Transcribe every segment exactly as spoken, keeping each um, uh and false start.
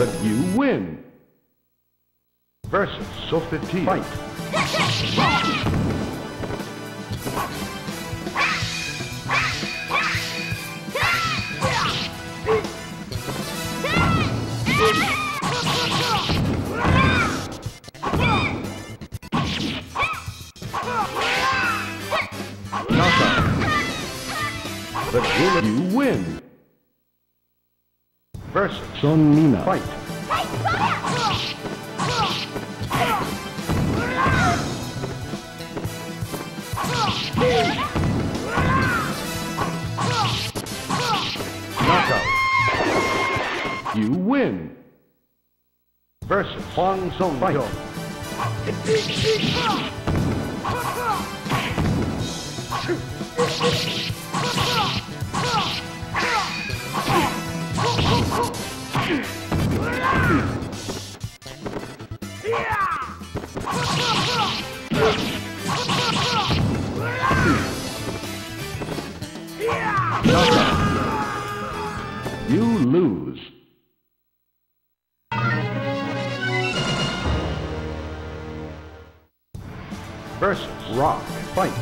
that you win. Versus Sophitia. Fight. But will you win? Versus Seong Mi-na. Fight! Knockout! You win! Versus Hwang Song. Fight! You lose. Versus Rock. Fight.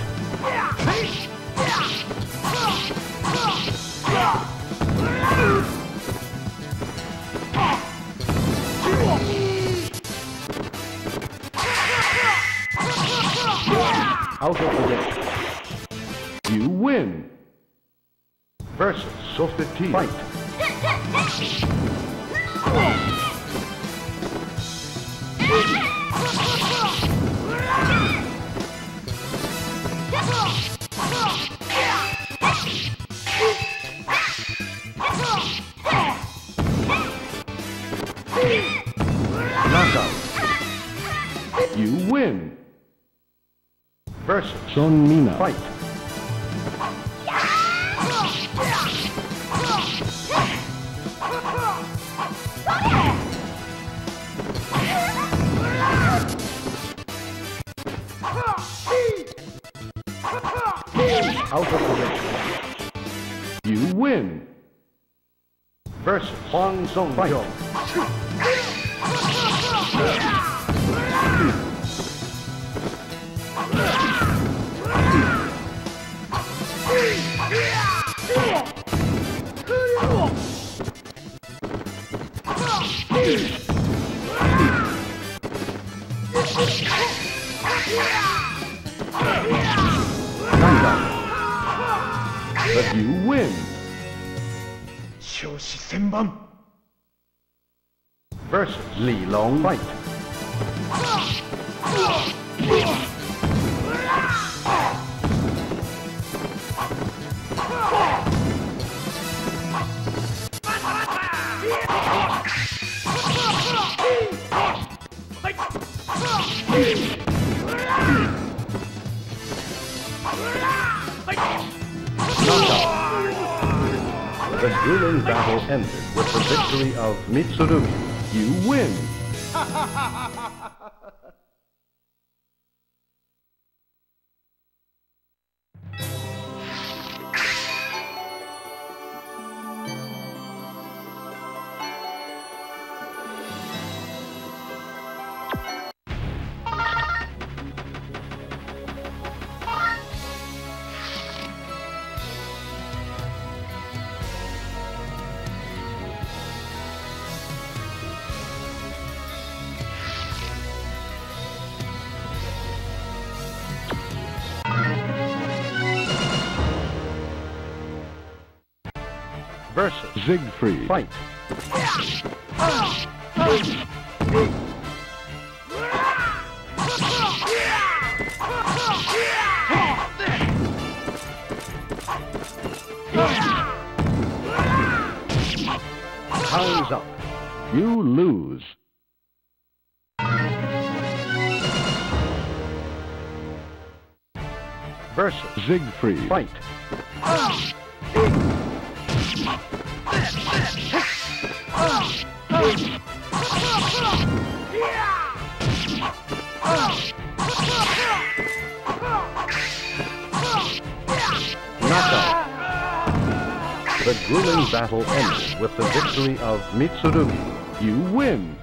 Out of the way. You win. Versus Sophitia. Fight. Knockout. You win. Versus Seong Mi-na. Fight. Out of the way. You win. Versus Hwang Song. Fight. But you win. Shoshi Senban. Versus Li-Long. Fight. The dueling battle ended with the victory of Mitsurugi. You win! Versus Siegfried. Fight. Time's up. You lose. Versus Siegfried. Fight. The grueling battle ended with the victory of Mitsurugi. You win!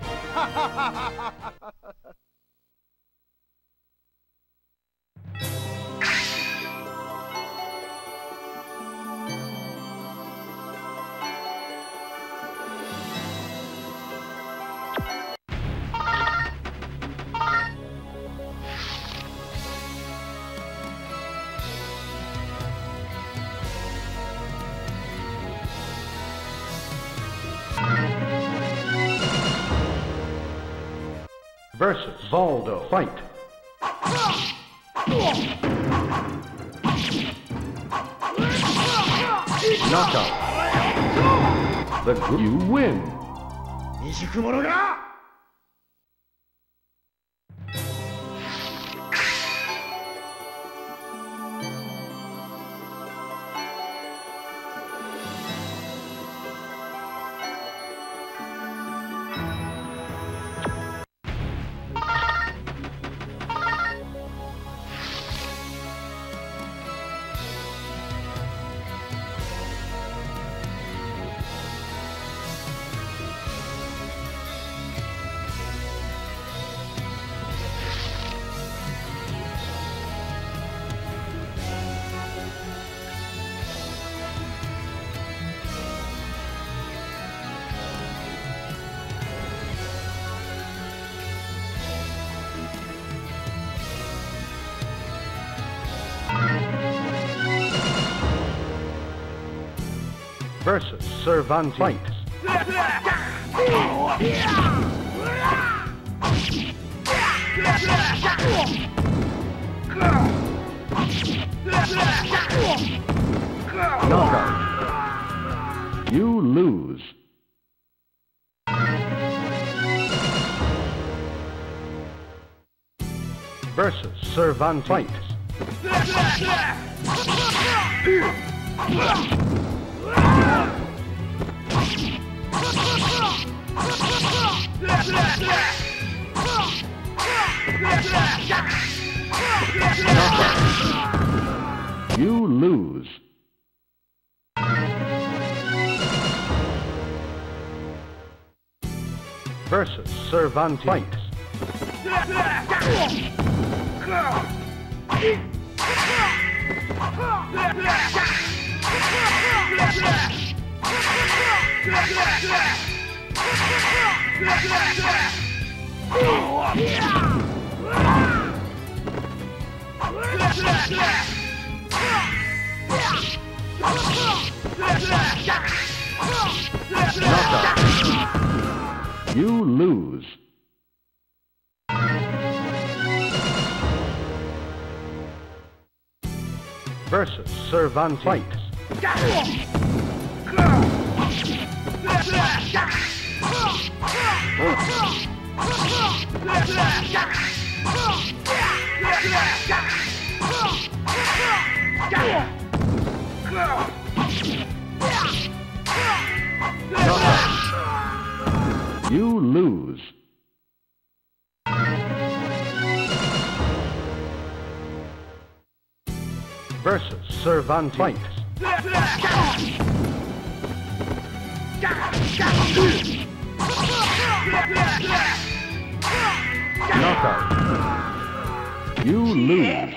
Versus Voldo, fight! Knockout! The group you win! Versus Cervantes. Fight. Knockout. You lose. Versus Cervantes. Fight. You lose. Versus Cervantes. Fight. You lose. Versus Cervantes. Fight. You lose. Versus Cervantes. Fight. Knockout. You lose.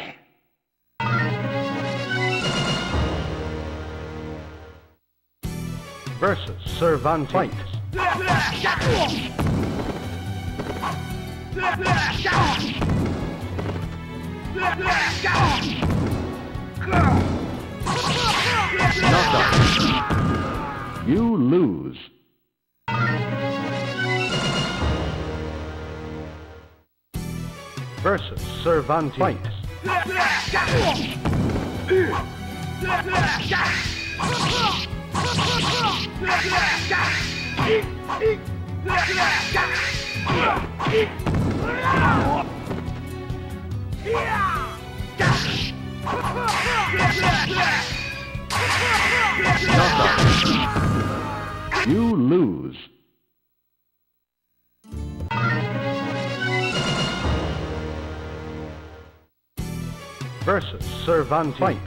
Versus Cervantes. Fight. Knockout. You lose. Versus Cervantes. Fight. You lose. Versus Cervantes. Fight.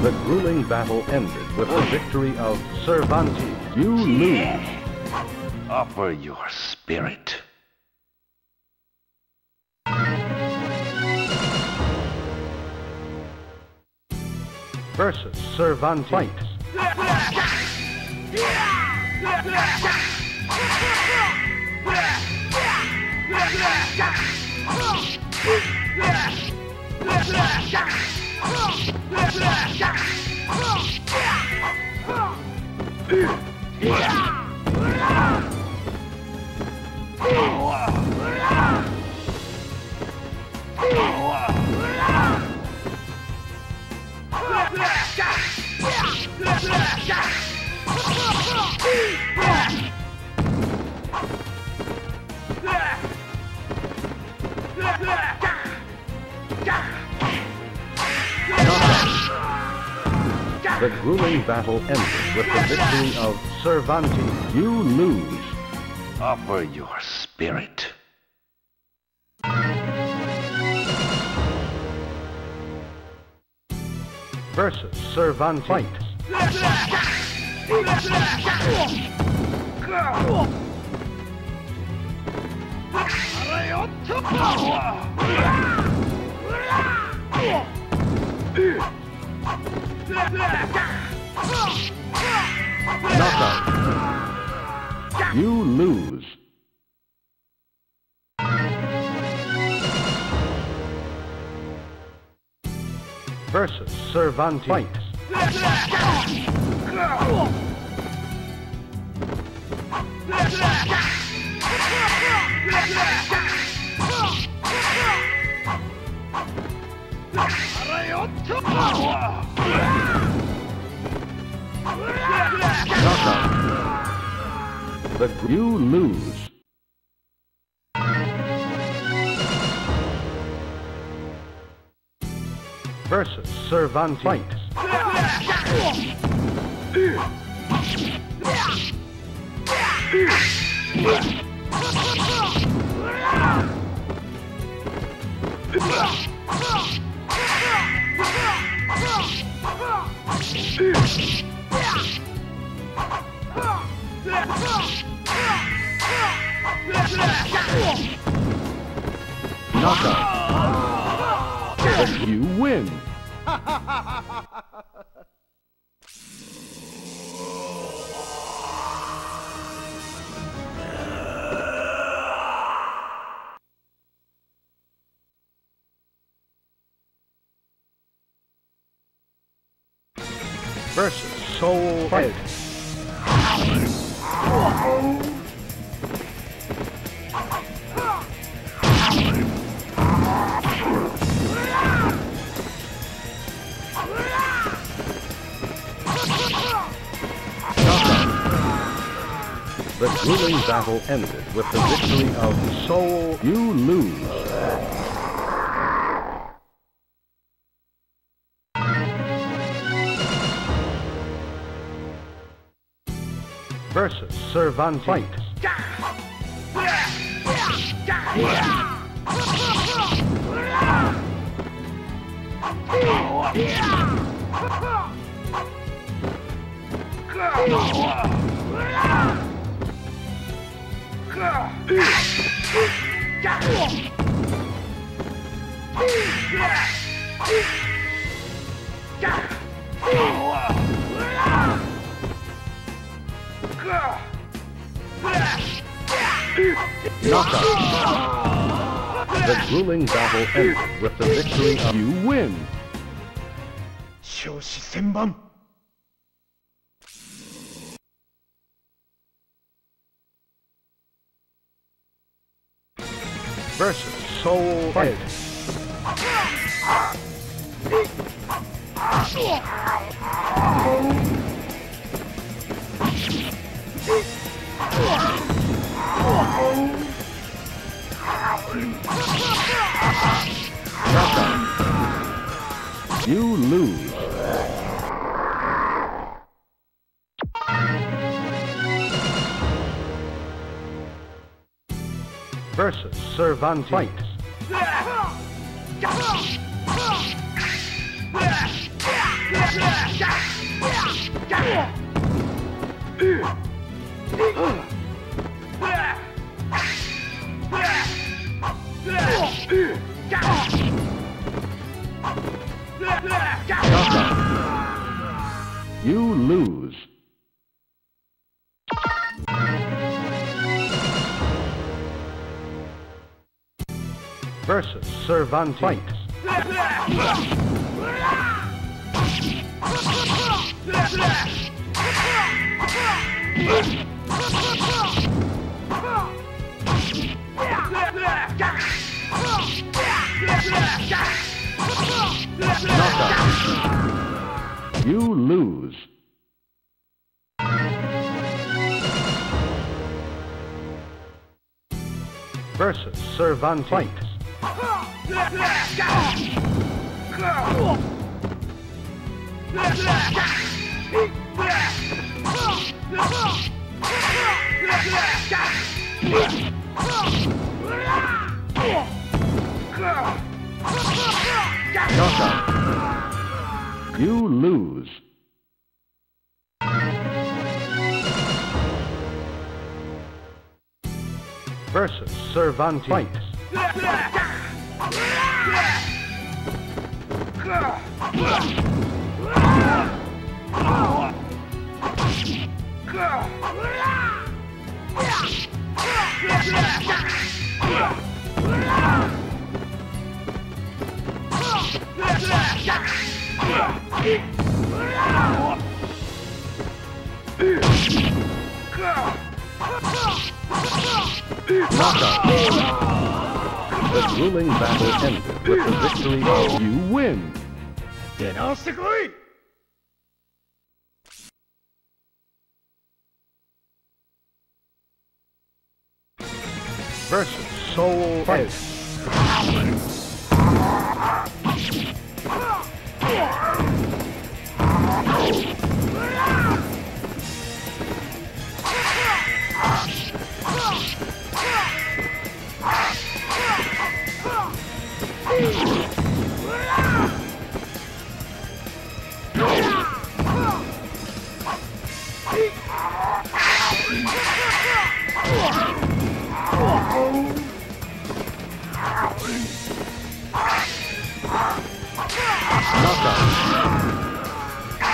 The grueling battle ended with the victory of Cervantes. You lose. Offer your spirit. Versus Cervantes. Fight. The grueling battle ended with the victory of Cervantes. You lose. Offer your spirit. Versus Cervantes. Fight. Knockout. You lose. Versus Cervantes. Fight. The you lose. Versus Cervantes. Fight. Knockout. And you win. Versus Soul Edge. The grueling battle ended with the victory of Soul. You lose. Versus Cervantes. Fight. Knockout. The grueling battle ended with the victory of you win. Shoshi Senban. Versus Soul Edge. versus Cervantes. You lose. Versus Cervantes. Knockout. You lose. Versus Cervantes. Fight. You lose. Versus Cervantes. Fight. The grueling battle ended with the victory of you win. Then I'll stick away. Versus Soul Edge.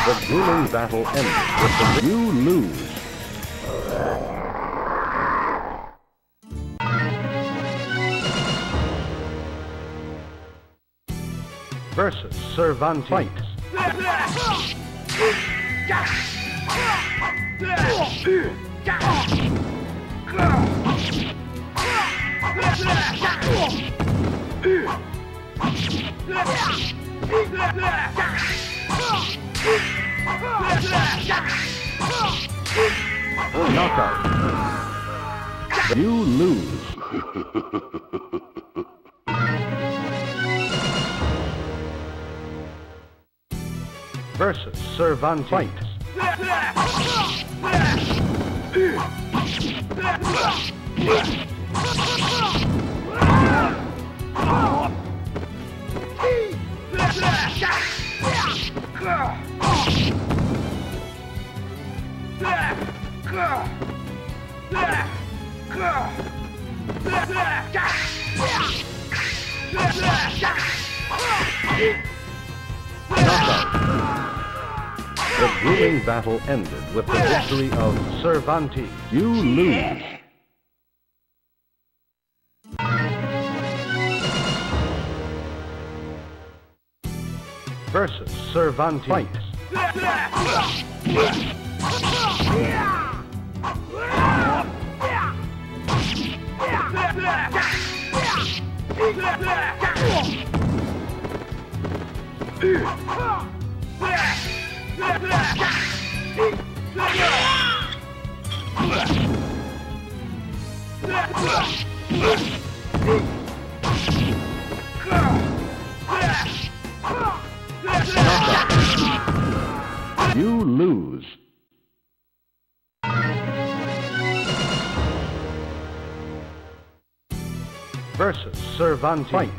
The grueling battle ended with the you lose. Versus Cervantes. Knockout. You lose. Versus Cervantes. The grueling battle ended with the victory of Cervantes. You lose. Versus Cervantes. You lose. versus Cervantes. Fight!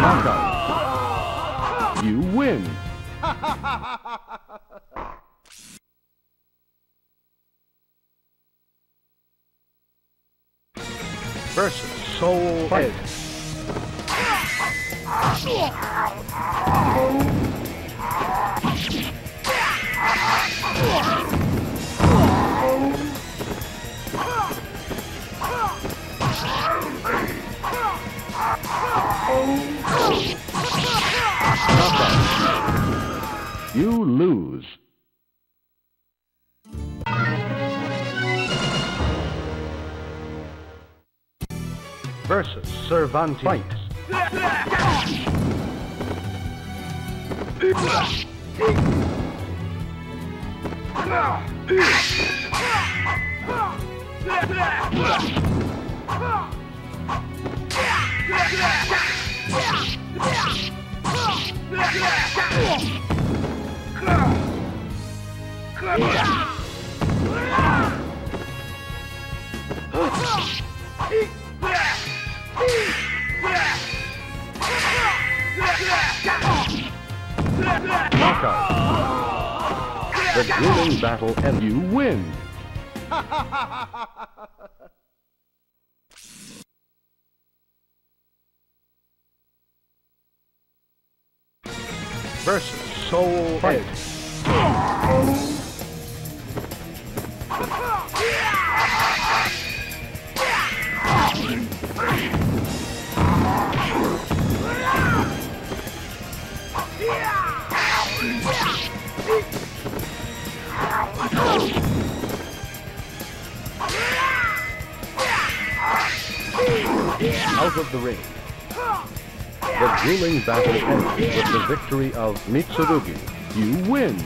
Knockout. You win. Versus Soul Edge. You lose. Versus Cervantes. Fight. Knockout. The grueling battle and you win. Versus Soul Edge. Out of the ring. The grueling battle ends with the victory of Mitsurugi. You win!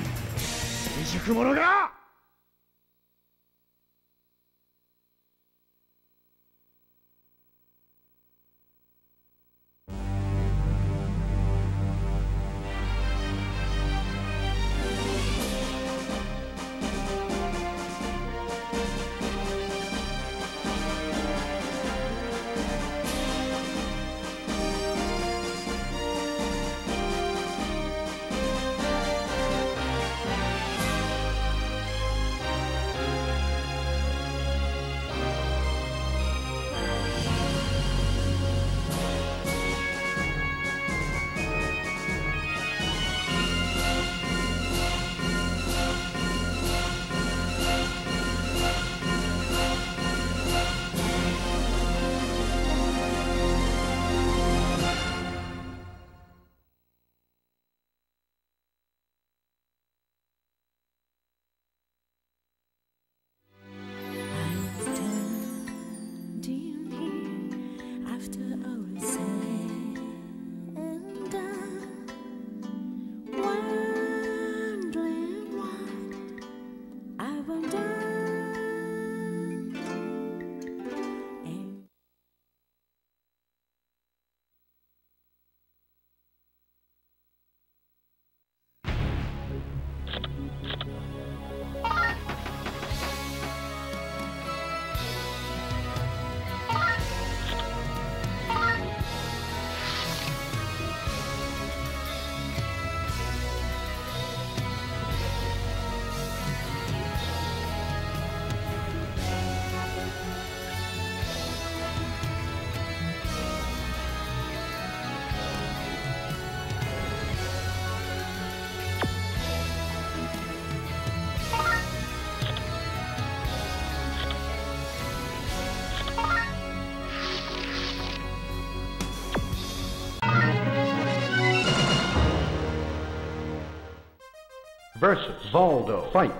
Versus Voldo. Fight.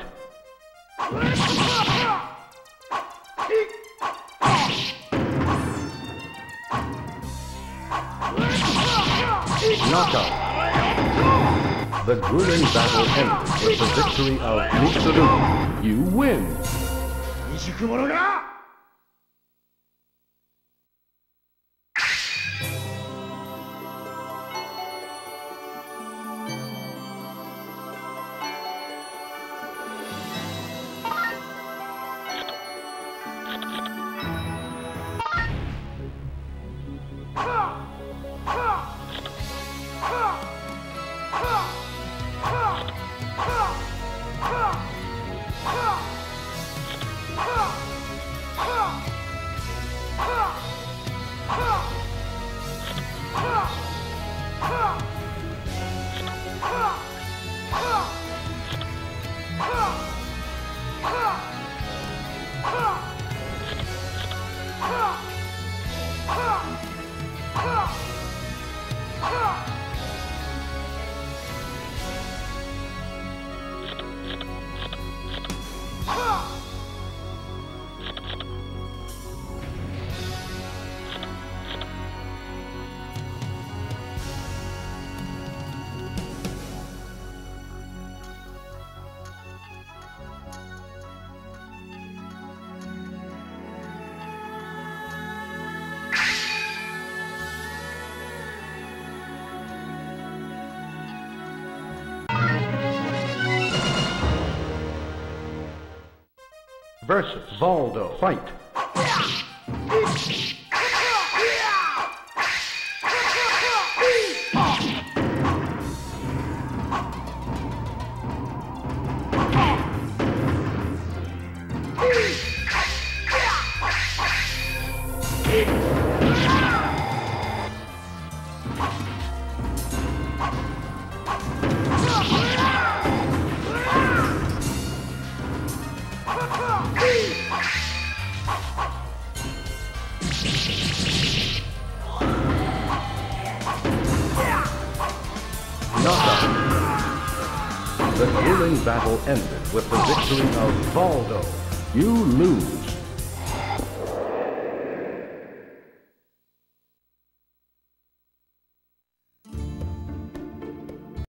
knockout. The grueling battle ended with the victory of Mitsurugi. You win! Versus Voldo. Fight. The grueling battle ended with the victory of Voldo. You lose.